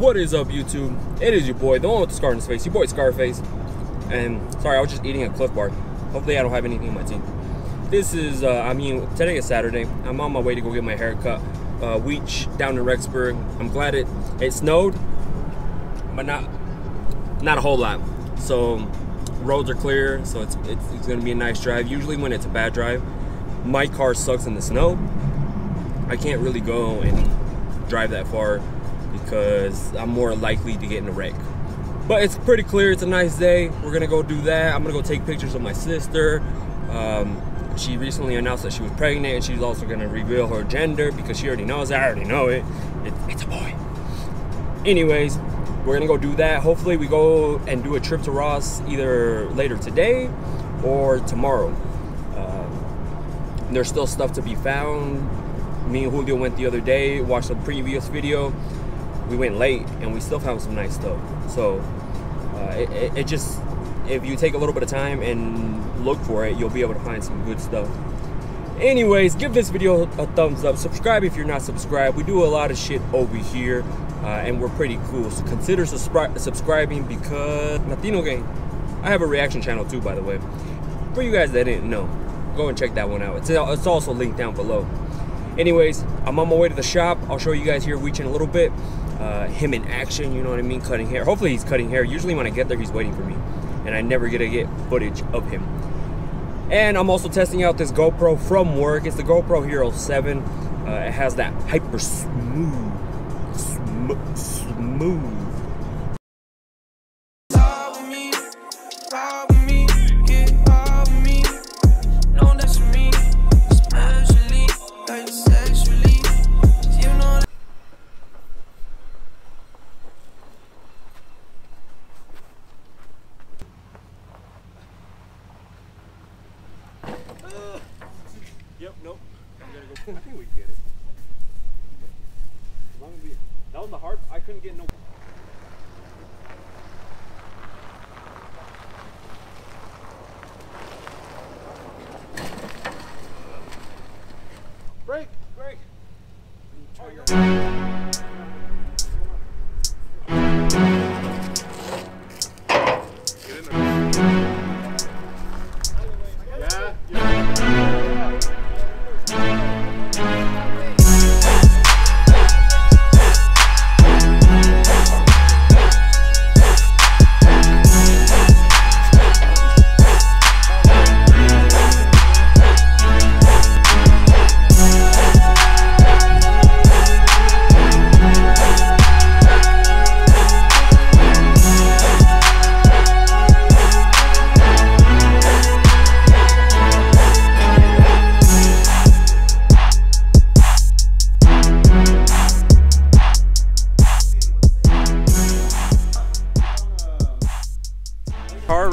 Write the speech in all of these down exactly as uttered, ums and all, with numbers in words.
What is up, YouTube? It is your boy, the one with the scar in his face, your boy Scarface. And sorry, I was just eating a Clif Bar. Hopefully I don't have anything in my teeth. This is, uh, I mean, today is Saturday. I'm on my way to go get my hair cut. Uh, Weech down in Rexburg. I'm glad it, it snowed, but not, not a whole lot. So roads are clear, so it's, it's, it's gonna be a nice drive. Usually when it's a bad drive, my car sucks in the snow. I can't really go and drive that far because I'm more likely to get in a wreck. But it's pretty clear, it's a nice day. We're gonna go do that. I'm gonna go take pictures of my sister. Um, she recently announced that she was pregnant, and she's also gonna reveal her gender because she already knows that. I already know it. it it's a boy. Anyways, we're gonna go do that. Hopefully we go and do a trip to Ross either later today or tomorrow. Uh, there's still stuff to be found. Me and Julio went the other day, watched the previous video. We went late and we still found some nice stuff. So uh, it, it, it just, if you take a little bit of time and look for it, you'll be able to find some good stuff. Anyways, give this video a thumbs up. Subscribe if you're not subscribed. We do a lot of shit over here, uh, and we're pretty cool. So consider subscri subscribing because Latino Gang. I have a reaction channel too, by the way. For you guys that didn't know, go and check that one out. It's, it's also linked down below. Anyways, I'm on my way to the shop. I'll show you guys here Weech in a little bit. Uh, him in action, you know what I mean, cutting hair. Hopefully he's cutting hair. Usually when I get there, he's waiting for me, and I never get to get footage of him. And I'm also testing out this GoPro from work. It's the GoPro Hero seven. Uh, it has that hyper smooth, sm smooth. Yep, nope. I'm gonna go. I think we get it. As long as we, that was the hard. I couldn't get no. Break, break. Oh, you're.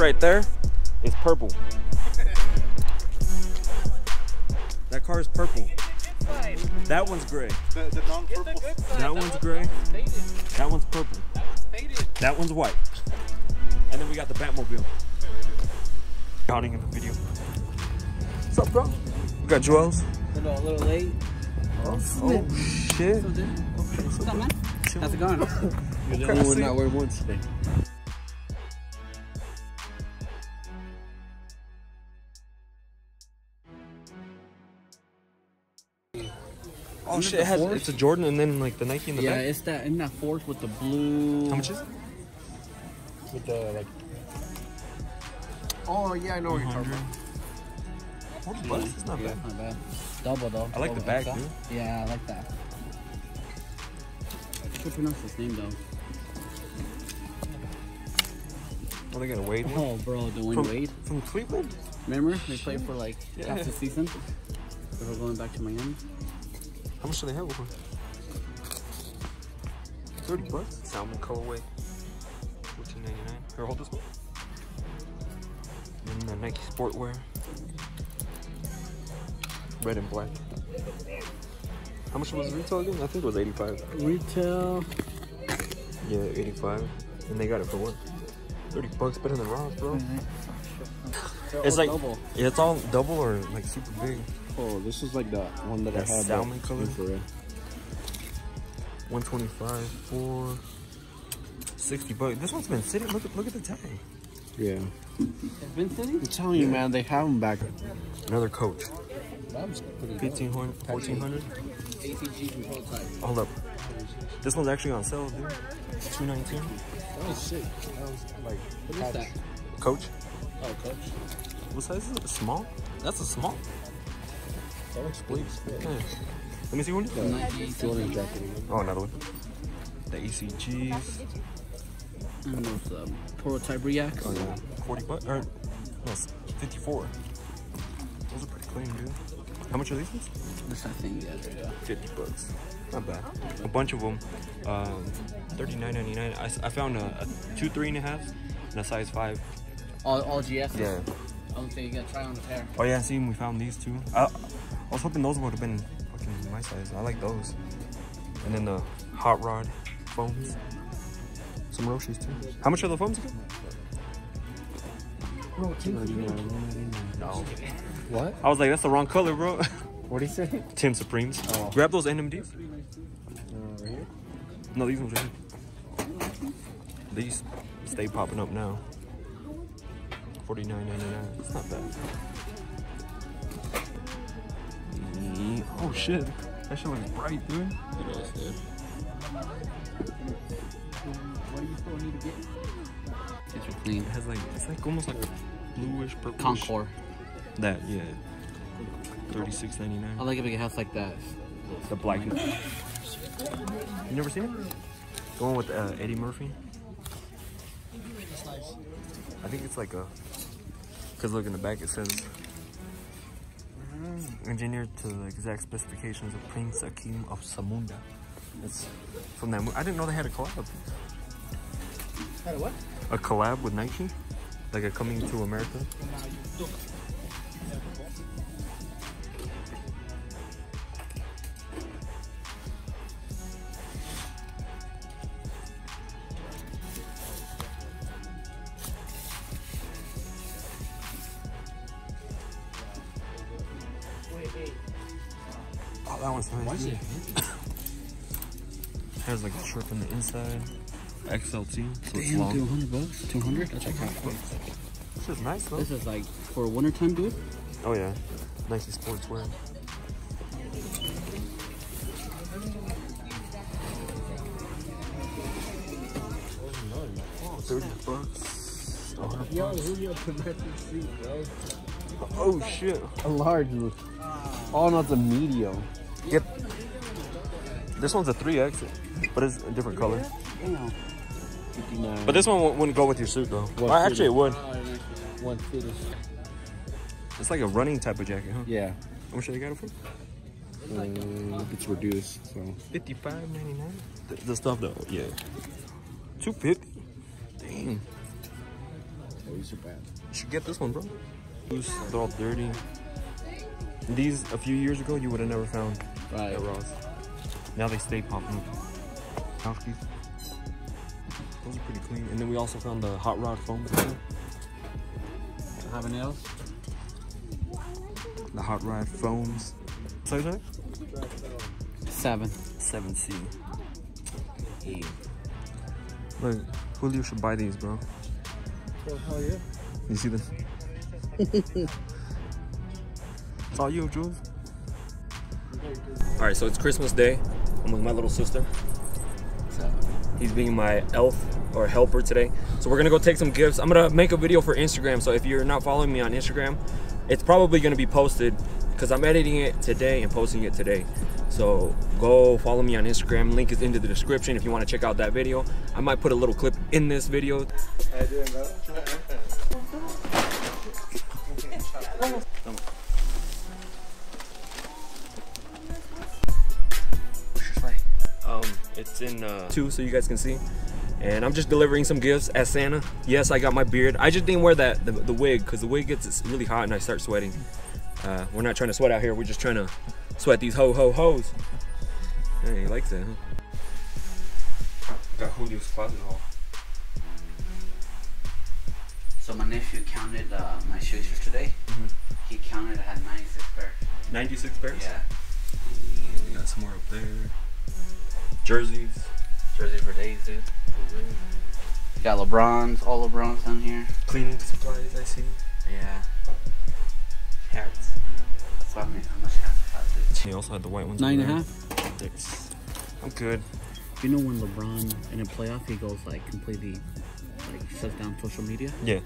Right there, it's purple. That car is purple. That one's gray. The, the non-purple. That, that one's gray. One's that one's purple. That one's faded. That one's white. And then we got the Batmobile. Counting in the video. What's up, bro? We got Joel's. A little, a little late. Oh, oh shit. So What's up, man? How's it going? You're the only one not wearing one today. Oh shit, it has, it's a Jordan and then like the Nike in the yeah, back? Yeah, it's that, in that fourth with the blue... How much is it? With the like... Oh yeah, I know what you're talking about. forty bucks? It's not, yeah, bad. not bad. Double though. I like the back, dude. Yeah, I like that. I should pronounce his name though. Are they gonna Wade one? Oh bro, Dwyane Wade. From Cleveland? Remember, they played for like yeah. half the season. They were going back to Miami. How much do they have over? thirty bucks? Salmon colorway. fourteen ninety-nine. Here, hold this one. And the Nike Sportwear. Red and black. How much was retail again? I think it was eighty-five. Retail. Yeah, eighty-five. And they got it for what? thirty bucks, better than Ross, bro. Mm-hmm. It's like, double. Yeah, it's all double or like super big. Oh, this is like that one that, that I had. Salmon color. one twenty-five, four. sixty bucks. This one's been sitting. Look at look at the tag. Yeah. It's been sitting? I'm telling yeah. you, man, they have them back. Another Coach. fifteen hundred, fourteen hundred. A C Gs. Hold up. This one's actually on sale, dude. two nineteen. Oh shit. That was like what is that? Coach? Oh, Coach. What size is it? Small? That's a small. That looks big. Yeah. Let me see one. The Nike Jordan jacket. Oh, another one. The A C Gs. I don't know if the prototype reacts. Oh yeah. forty bucks. Or no, fifty-four. Those are pretty clean, dude. How much are these ones? This I think yeah. fifty bucks. Not bad. A bunch of them. Um, thirty-nine ninety-nine. I, I found a, a two three and a half and a size five. All all G Fs. Yeah. I don't think you gotta try on the pair. Oh yeah, see, we found these two. I, I was hoping those would have been fucking my size. I like those. And then the hot rod foams. Some Roshis too. How much are the foams again? Bro, no. What? I was like, that's the wrong color, bro. What do you say? Tim Supremes. Oh. Grab those N M Ds. Uh, right here? No, these ones are here. These stay popping up now. forty-nine ninety-nine. It's not bad. Oh shit. That shit looks bright, dude. It is, dude. What do you still need to get? It's clean. It has like, it's like almost like bluish purple. Concor. That, yeah. thirty-six ninety-nine. I like it because it has like that. The black. You never seen it? The one with uh, Eddie Murphy? I think it's like a. Because look in the back, it says. Engineered to the exact specifications of Prince Akeem of Samunda. It's from that movie. I didn't know they had a collab. Had a what? A collab with Nike? Like a Coming to America? Oh, that one's nice. It has like a shirt on the inside. X L T. So it's long. two hundred bucks? two hundred? That's like half bucks. This is nice, though. This is like for wintertime, dude. Oh, yeah. Nike sportswear. Oh, thirty bucks. one hundred bucks. Yo, Julio can let me see, bro. Oh shit! A large. Oh, not the medium. Yep. This one's a three X, but it's a different color. Yeah. fifty-nine. But this one wouldn't go with your suit though. Well, actually, it would. One fitted. It's like a running type of jacket, huh? Yeah. How much did they got it for? Uh, it's reduced, so. Fifty-five ninety-nine. The, the stuff though, yeah. Two fifty. Dang. Oh, these are bad. You should get this one, bro. They're all dirty. These a few years ago you would have never found right. at Ross. Now they stay popping up. Hockey. Those are pretty clean. And then we also found the hot rod foam. Habaneros. The hot rod foams. Size that? Seven. Seven C. Eight. Look, Julio should buy these, bro. So how are you? You see this? It's all you, Jules. Alright, so it's Christmas Day. I'm with my little sister. He's being my elf or helper today. So we're gonna go take some gifts. I'm gonna make a video for Instagram. So if you're not following me on Instagram, it's probably gonna be posted because I'm editing it today and posting it today. So go follow me on Instagram. Link is into the description if you want to check out that video. I might put a little clip in this video. How you doing, bro? Come on. Um, it's in uh, two, so you guys can see. And I'm just delivering some gifts as Santa. Yes, I got my beard. I just didn't wear that the, the wig because the wig gets it's really hot and I start sweating. Uh, we're not trying to sweat out here. We're just trying to sweat these ho ho hoes. Hey, you like that, huh? Got Julio's closet haul. So my nephew counted uh, my shoes for today. Mm-hmm. He counted, I had ninety-six pairs. ninety-six pairs? Yeah. We got some more up there. Jerseys. Jerseys for days, dude. It's got LeBrons, all LeBrons down here. Cleaning supplies, I see. Yeah. Hats. That's what I mean. How much hats? They also had the white ones. Nine and a half. There's... I'm good. You know when LeBron in a playoff he goes like completely like shuts down social media? Yeah.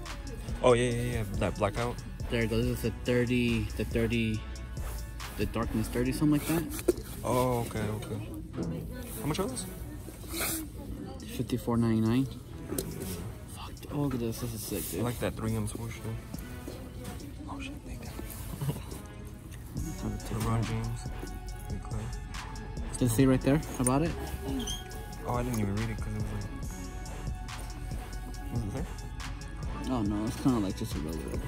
Oh yeah, yeah, yeah. That blackout. There it goes. This is the thirty, the thirty, the darkness thirty, something like that. Oh okay, okay. How much are those? Fifty-four ninety-nine. Fuck. Oh look at this. This is sick, dude. I like that three M swoosh. Oh shit, make that. LeBron James. Did it say right there about it? Oh, I didn't even read it because it was like... Was it there? Oh no, it's kind of like just a regular tag.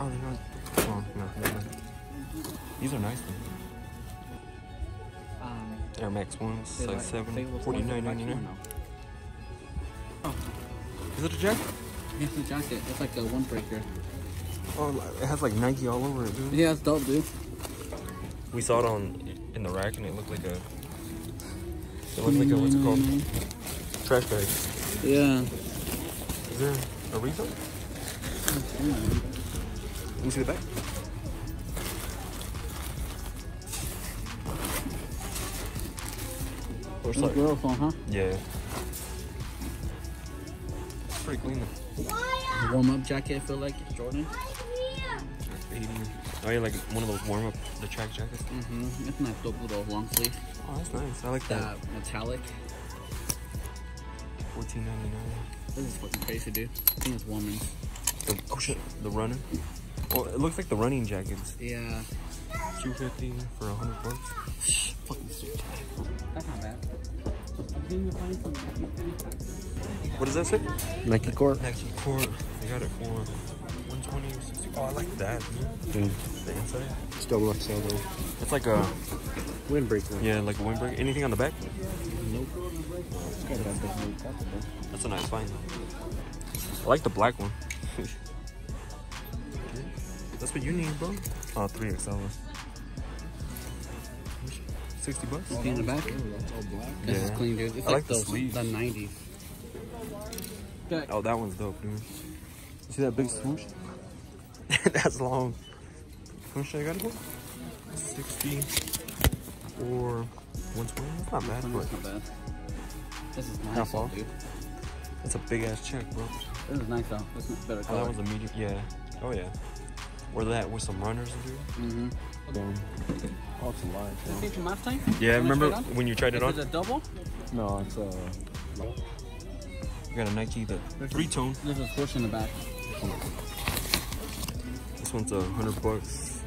Oh, they're not... Oh, no, they're not. These are nice though. Um, Air Max one, size like seven, forty-nine ninety-nine. Oh. Is it a jacket? It's a jacket. It's like a one breaker. Oh, it has like Nike all over it, dude. Yeah, it's dope, dude. We saw it on in the rack and it looked like a, it looked like a, what's it called? Trash bag. Yeah. Is there a refill? Let me see the back. Or something. Girl phone, huh? Yeah. It's pretty clean though. Warm up jacket, I feel like it's Jordan. Oh, yeah, like one of those warm up the track jackets? Mm hmm. It's a nice dope little long sleeve. Oh, that's nice. I like that. That metallic. fourteen ninety-nine. This is fucking crazy, dude. I think it's warming. The, oh, shit. The running. Well, it looks like the running jackets. Yeah. two fifty for a hundred bucks. Shh. Fucking stupid. That's not bad. What does that say? Nike Core. Nike Core. They got it for. Oh, I like that. Dude. The inside. It's double X L though. It's like a windbreaker. Yeah, like a windbreaker. Anything on the back? Nope. That's a nice find though. I like the black one. That's what you need, bro. Oh, three X L. sixty bucks. See in the back? Yeah. This is clean, dude. It's I like, like the sleeves. The nineties. Oh, that one's dope, dude. See that big swoosh? That's long. How much I got it for? sixty or one twenty? That's not bad, but... Not bad. This is nice, though, dude. That's a big-ass check, bro. This is nice, though. This is better color. Oh, that was a medium... Yeah. Oh, yeah. Or that with some runners, dude. Mm-hmm. Boom. Oh, it's alive. Is this from last time? Yeah, remember when you tried it on? Is it a double? No, it's a... Uh, we got a Nike, the three-tone. There's a swoosh in the back. This one's a hundred bucks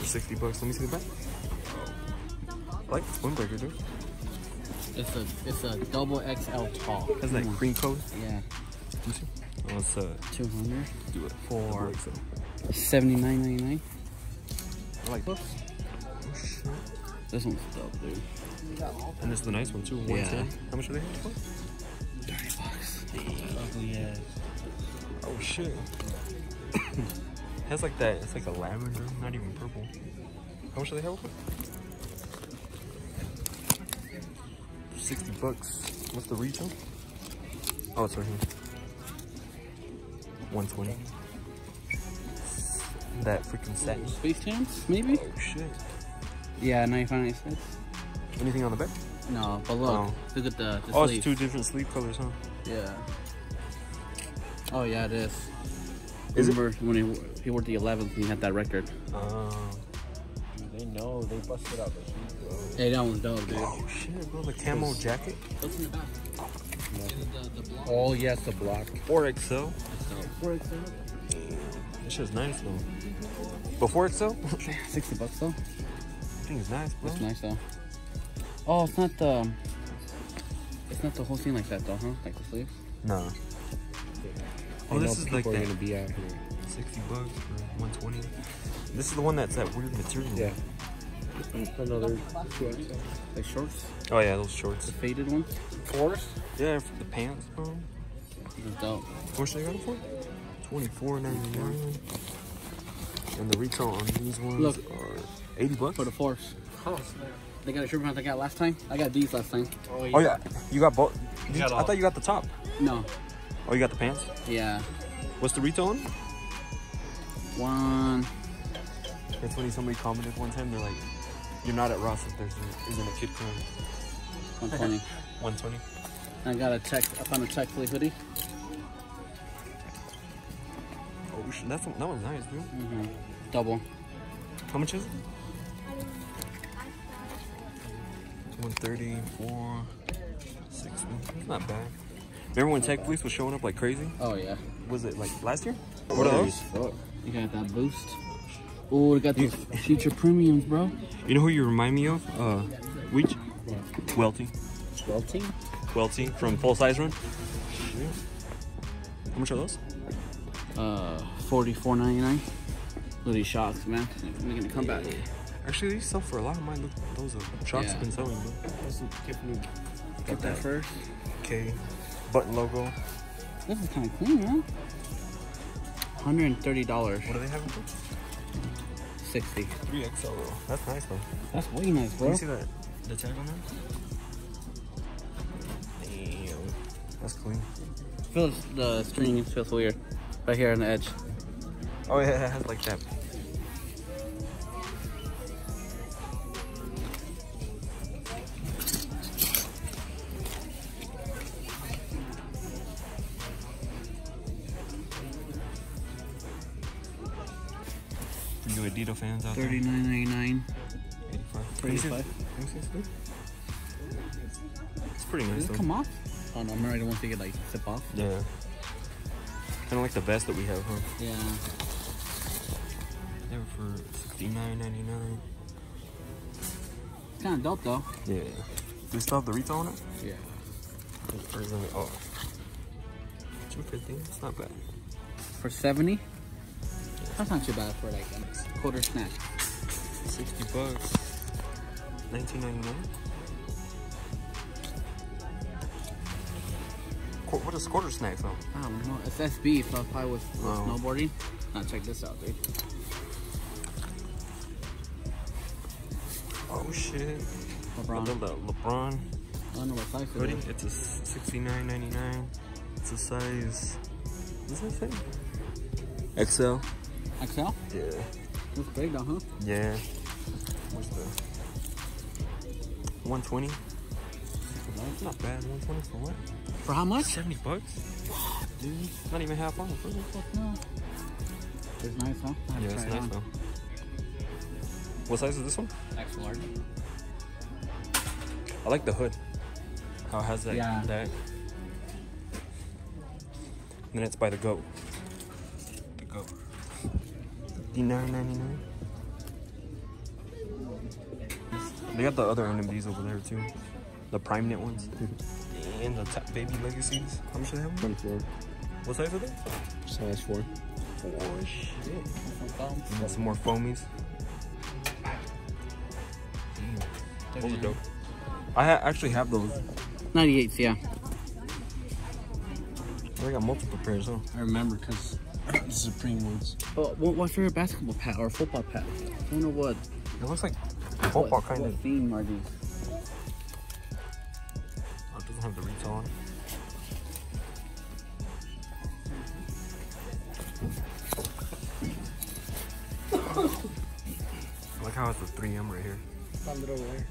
or sixty bucks. Let me see the back. I like this windbreaker, dude. It's a it's a double X L tall. Has that mm. cream coat? Yeah. Let me see. Oh, it's a two hundred. Do it for seventy nine ninety nine. I like this. Oh shit. This one's dope, dude. And this is the nice one too. One yeah. ten. How much are they for? Thirty bucks. Ugly ass. Oh shit. It has like that, it's like a lavender, not even purple. How much do they have with it? sixty bucks. What's the retail? Oh, it's right here. one twenty. That freaking satin. Space Jams, maybe? Oh, shit. Yeah, ninety-five ninety-six. Anything on the back? No, but look. Oh. Look at the, the Oh, sleeves. It's two different sleeve colors, huh? Yeah. Oh, yeah, it is. Is Remember it? When he, he wore the eleventh, he had that record. Oh. They know. They busted out the shoes, bro. Hey, that one's dope, dude. Oh, shit, bro. The camo this, jacket. What's in the back? No. The, the block. Oh, yes, the block. four X L. four X L. That shit's nice, though. Before X L? sixty bucks, though. I think it's nice, bro. It's nice, though. Oh, it's not the... It's not the whole thing like that, though, huh? Like the sleeves? No. Oh, this is like that. Gonna be out here. sixty bucks for one twenty. This is the one that's that weird material. Yeah. Another shorts. Like shorts? Oh yeah, those shorts. The faded ones. Forest? Yeah, for the pants, bro. It's dope. How much they got it for? twenty-four ninety-nine. And the retail on these ones Look, are eighty bucks for the force. Oh, they got a shirt they got last time. I got these last time. Oh yeah. Oh, yeah. You got both. You got all. I thought you got the top. No. Oh, you got the pants? Yeah. What's the retail one? One. That's funny, somebody commented one time, they're like, you're not at Ross if there isn't a kid crying. one twenty. one twenty. I got a Tech, I found a Tech Fleece hoodie. Oh, that's, that one's nice, dude. Mm-hmm. Double. How much is it? one thirty-four, sixty. It's not bad. Remember when Tech Fleece was showing up like crazy? Oh, yeah. Was it like last year? What else? You got that Boost. Oh, we got these Future Premiums, bro. You know who you remind me of? Uh, Weech? Yeah. twelve T. twelve T? twelve T from Full Size Run. Yeah. How much are those? Uh, forty-four ninety-nine. Look at these shocks, man. They're making a comeback. Actually, these sell for a lot of mine. Look, those are shocks have yeah. been selling, bro. Get, Get that first. Okay. Button logo. This is kind of clean, man. one hundred thirty dollars. What do they have for? sixty. three X L. That's nice, though. That's way nice, bro. Can you see that, the tag on that? Damn. That's clean. Feels the string feels weird. Right here on the edge. Oh, yeah, it has like that. Adidas fans out there. thirty-nine ninety-nine. eighty-five. It's pretty nice. Does it come off? Oh no, I'm ready once you get like zip off. Yeah. Kind of like the vest that we have, huh? Yeah. They were for sixty-nine ninety-nine. It's kind of dope though. Yeah. Do we still have the retail on it? Yeah. Or is it? Oh. two fifty. It's not bad. For seventy. That's not too bad for like a quarter snack. Sixty bucks. Nineteen ninety nine. What is quarter snack though? I don't know. It's S B, so if I was oh. snowboarding. Now check this out, dude. Oh shit. LeBron. LeBron. I don't know what size hoodie. It it's a sixty nine ninety nine. It's a size. What's that thing? X L. X L? Yeah. Looks big though, huh? Yeah. What's the one twenty? That's not bad. one twenty for what? For how much? seventy bucks. Wow, dude. Not even half off. No. It's nice, huh? Yeah, it's nice it though. What size is this one? X large. I like the hood. How it has that? Yeah. That. And then it's by the goat. fifty-nine ninety-nine. They got the other N M Ds over there too. The prime knit ones. And the Top Baby Legacies. How much do they have? twenty-four. What size are they? Size four. Oh shit. And got some more foamies. Damn. Those are dope. I ha actually have those. ninety-eights, yeah. They got multiple pairs though. I remember because Supreme ones. Oh, what's your basketball pad or football pad? I don't know what. It looks like football what, kind what of. Theme are these? Oh, it doesn't have the retail on. I like how it's a three M right here. It's a little weird.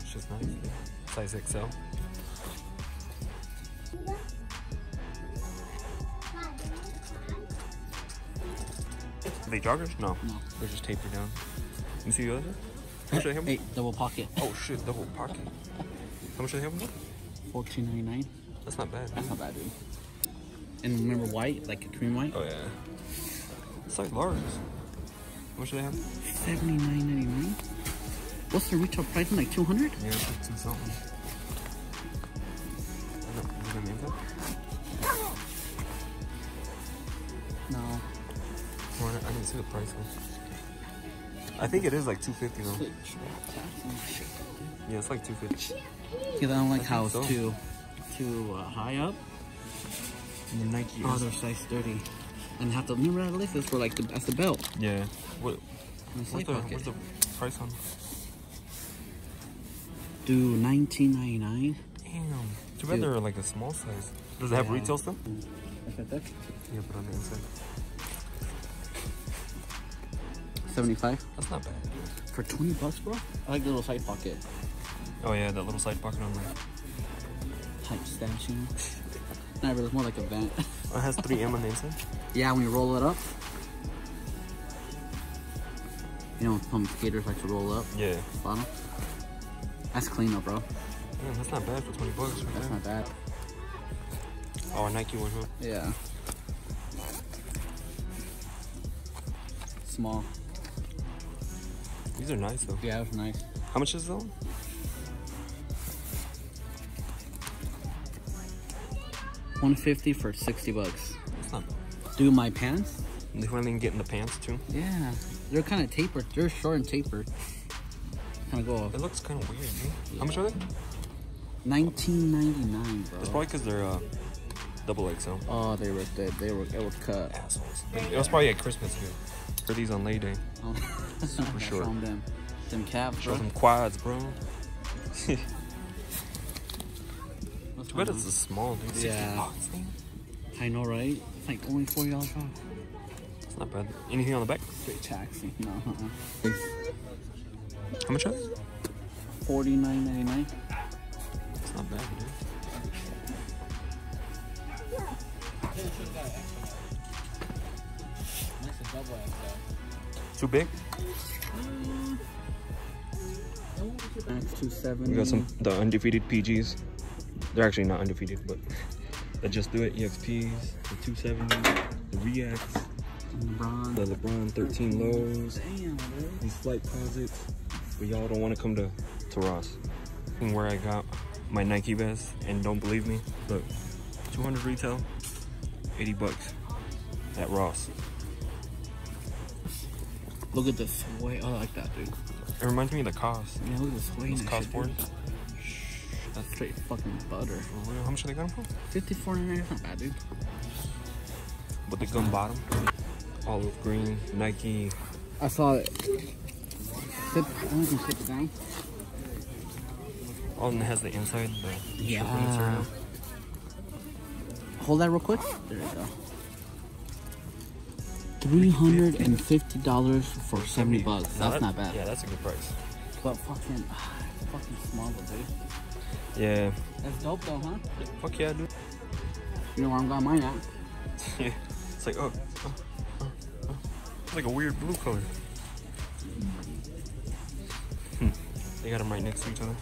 It's just nice. Size X L. Are they joggers? No. No. They're just tapered down. You see the other? How much do they have? Eight, double pocket. Oh shit, double pocket. How much do they have? fourteen ninety-nine. That's not bad. That's dude. not bad, dude. And remember white, like a cream white? Oh yeah. It's like large. How much do they have? seventy-nine ninety-nine. What's the retail price? Like two hundred? Yeah, it's like two something. Is that name though? No. I didn't see the price one. I think it is like two fifty though. Yeah, it's like two fifty. Because I don't like I how it's so. too too uh, high up. And the Nike. Oh, they're size thirty. And have to remember how this is for like the that's the belt. Yeah. What? What's the, what's the price on? Do nineteen ninety-nine. Damn. Too bad they're like a small size. Does it have yeah. retail still? Like that there? Yeah, but on the inside. seventy-five? That's not bad. For twenty bucks, bro? I like the little side pocket. Oh yeah, that little side pocket on there. Pipe stashing. Not really, it's more like a vent. Oh, it has three M on the inside? Yeah, when you roll it up. You know some skaters like to roll up? Yeah. Bottom. That's clean though, bro. Man, that's not bad for twenty bucks. Right that's there. Not bad. Oh, a Nike one, huh? Yeah. Small. These are nice though. Yeah, those are nice. How much is that one? one fifty for sixty bucks. That's not bad. Do my pants? You know what I mean, getting the pants too? Yeah. They're kind of tapered. They're short and tapered. Kind of go off. It looks kind of weird, dude. Yeah. How much are they? nineteen ninety-nine, bro. It's probably because they're uh, double X L. Oh, they were dead. They were, it was cut. Assholes. It was probably at Christmas here. For these on lay day. Oh. Super short. Show them, them, them caps, bro. Show them quads, bro. I bet it's a small, dude. Yeah. I know, right? It's like only forty dollars off. It's not bad. Anything on the back? Straight taxi. No. Uh-uh. How much are they? forty-nine ninety-nine. It's not bad, dude. Too big? Max two seventy. We got some the undefeated P Gs. They're actually not undefeated, but the Just Do It E X Ps, the two seventies, the Reacts, LeBron, the LeBron thirteen lows, damn, these Flight Posits. But y'all don't want to come to, to Ross. Where I got my Nike vest, and don't believe me, look, two hundred retail, eighty bucks at Ross. Look at the sway. Oh, I like that, dude. It reminds me of the cost. Yeah, look at the sway. Those cost boards. That's straight fucking butter. For real. How much are they going for? fifty-four ninety-nine. Not bad, dude. With the gum bottom, olive green, Nike. I saw it. Sit, I'm gonna sit down. Oh, and it has the inside. The yeah. Uh, hold that real quick. There you go. Three hundred and fifty dollars for seventy bucks. That's that, not bad. Yeah, that's a good price. But fucking, ah, it's fucking small, dude. Yeah. That's dope though, huh? Fuck yeah, dude. You know where I'm got mine at? Yeah. It's like, oh, oh, oh, oh. It's like a weird blue color. Hmm. They got them right next to each other.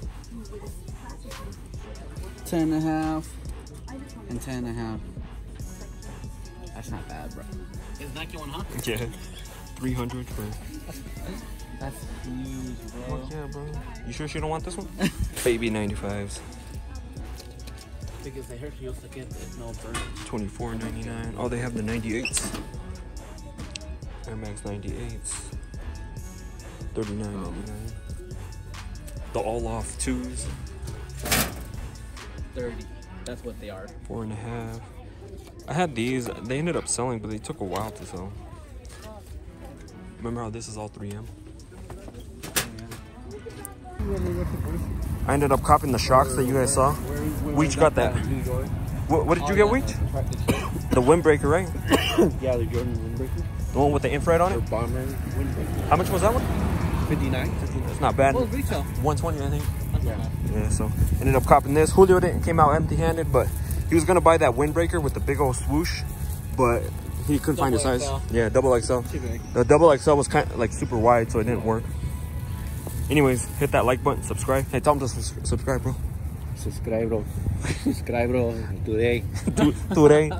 Ten and a half and ten and a half. That's not bad, bro. Is Nike one, huh? Yeah. Three hundred for. That's huge, bro. Fuck yeah, bro. You sure she don't want this one? Baby ninety-fives. Because they heard you also get the no burn. twenty-four ninety-nine. Oh, they have the ninety-eights. Air Max ninety-eights. thirty-nine ninety-nine. The all off twos. thirty. That's what they are. Four and a half. I had these. They ended up selling, but they took a while to sell. Remember how this is all three M? I ended up copping the shocks that you guys saw. Weech got that. What, what did you get, Weech? The windbreaker, right? Yeah, the Jordan windbreaker. The one with the infrared on it? Bomber windbreaker. How much was that one? fifty-nine. That's not bad. What was retail? one twenty, I think. Yeah. Yeah, so ended up copping this. Julio didn't came out empty-handed, but he was going to buy that windbreaker with the big old swoosh, but he couldn't find his size. Yeah, double X L. The double X L was kind of like super wide, so it didn't work. Anyways, hit that like button, subscribe. Hey, tell him to su subscribe, bro. Subscribe, bro. Subscribe, bro. Today. Today.